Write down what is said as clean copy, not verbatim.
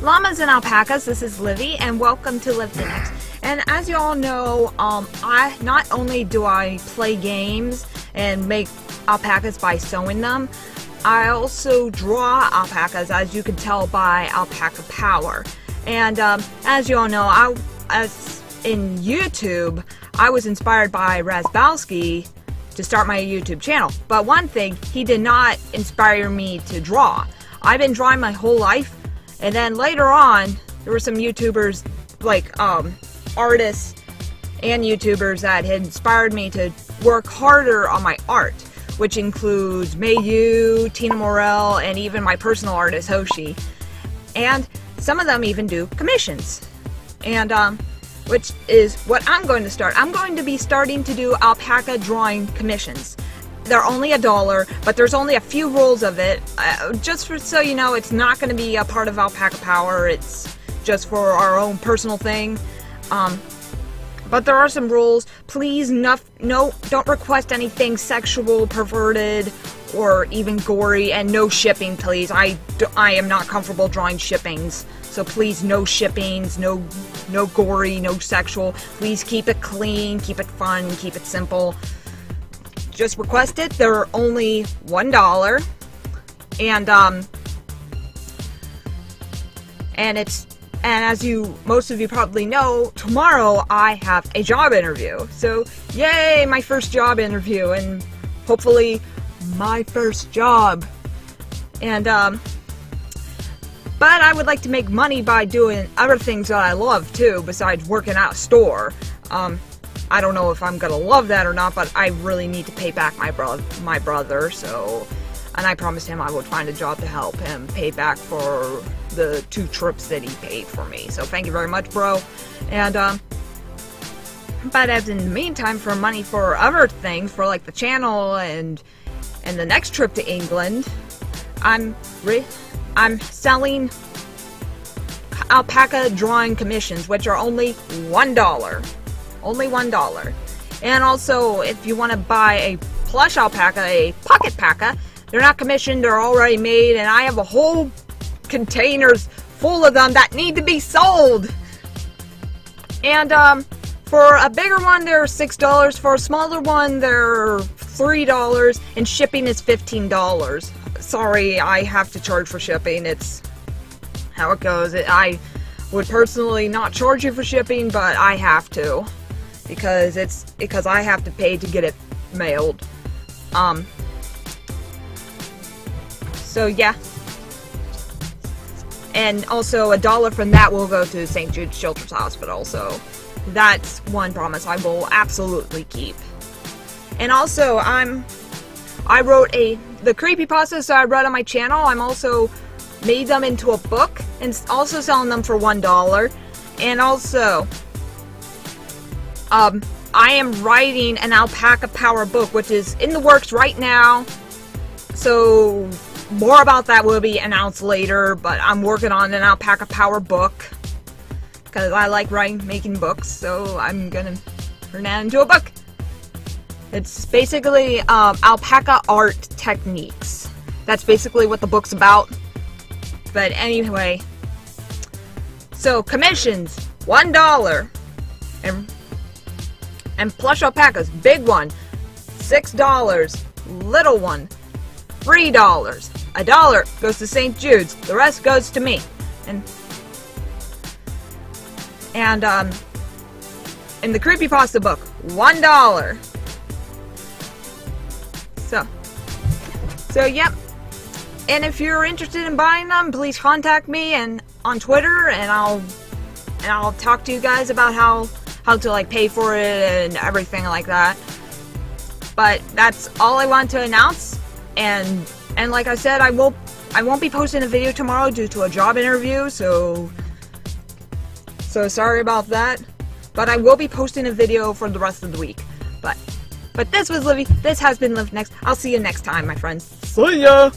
Llamas and alpacas, this is Livy, and welcome to Livdaneix. And as you all know, I not only do I play games and make alpacas by sewing them, I also draw alpacas, as you can tell by Alpaca Power. And as you all know, as in YouTube, I was inspired by Razbowski to start my YouTube channel. But one thing, he did not inspire me to draw. I've been drawing my whole life. And then later on, there were some YouTubers, like artists and YouTubers that had inspired me to work harder on my art, which includes Mei Yu, Tina Morrell, and even my personal artist, Hoshi. And some of them even do commissions. And which is what I'm going to start. I'm going to be starting to do alpaca drawing commissions. They're only $1, but there's only a few rules of it. So you know, it's not going to be a part of Alpaca Power. It's just for our own personal thing. But there are some rules. Please, no, don't request anything sexual, perverted, or even gory, and no shipping, please. I am not comfortable drawing shippings, so please, no shippings, no gory, no sexual. Please keep it clean, keep it fun, keep it simple. Just request it. They're only $1, and as most of you probably know, tomorrow I have a job interview. So yay, my first job interview, and hopefully my first job. And but I would like to make money by doing other things that I love too, besides working at a store. I don't know if I'm gonna love that or not, but I really need to pay back my brother, so, and I promised him I would find a job to help him pay back for the 2 trips that he paid for me. So thank you very much, bro. And but as in the meantime, for money for other things, for like the channel and the next trip to England, I'm selling alpaca drawing commissions, which are only $1. Only $1. And also, if you want to buy a plush alpaca, a pocket paca, they're not commissioned, they're already made, and I have a whole containers full of them that need to be sold. And for a bigger one, they're $6. For a smaller one, they're $3, and shipping is $15. Sorry, I have to charge for shipping. It's how it goes. I would personally not charge you for shipping, but I have to, because I have to pay to get it mailed. So yeah, and also $1 from that will go to St. Jude's Children's Hospital, so that's one promise I will absolutely keep. And also, I wrote the creepypastas that I wrote on my channel. I'm also made them into a book and also selling them for $1. And also, I am writing an Alpaca Power book, which is in the works right now. So more about that will be announced later, but I'm working on an Alpaca Power book because I like writing, making books, so I'm gonna turn that into a book. It's basically alpaca art techniques. That's basically what the book's about. But anyway, so commissions, $1. And plush alpacas, big one, $6, little one, $3. $1 goes to St. Jude's, the rest goes to me. And in the creepypasta book, $1. So yep. And if you're interested in buying them, please contact me and on Twitter, and I'll talk to you guys about how to like pay for it and everything like that. But that's all I want to announce. And like I said, I won't be posting a video tomorrow due to a job interview, so sorry about that. But I will be posting a video for the rest of the week. But this was Livy. This has been Livdaneix. I'll see you next time, my friends. See ya.